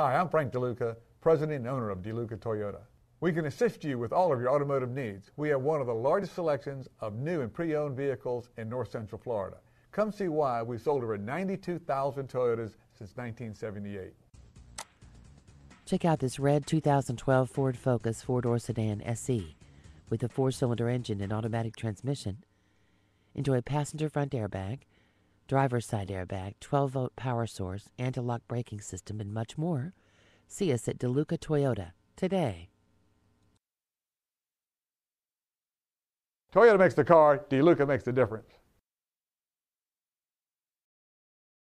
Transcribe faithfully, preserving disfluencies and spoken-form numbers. Hi, I'm Frank DeLuca, president and owner of DeLuca Toyota. We can assist you with all of your automotive needs. We have one of the largest selections of new and pre-owned vehicles in North Central Florida. Come see why we've sold over ninety-two thousand Toyotas since nineteen seventy-eight. Check out this red two thousand twelve Ford Focus four-door sedan S E with a four-cylinder engine and automatic transmission. Enjoy passenger front airbag, driver's side airbag, twelve-volt power source, anti-lock braking system, and much more. See us at DeLuca Toyota today. Toyota makes the car, DeLuca makes the difference.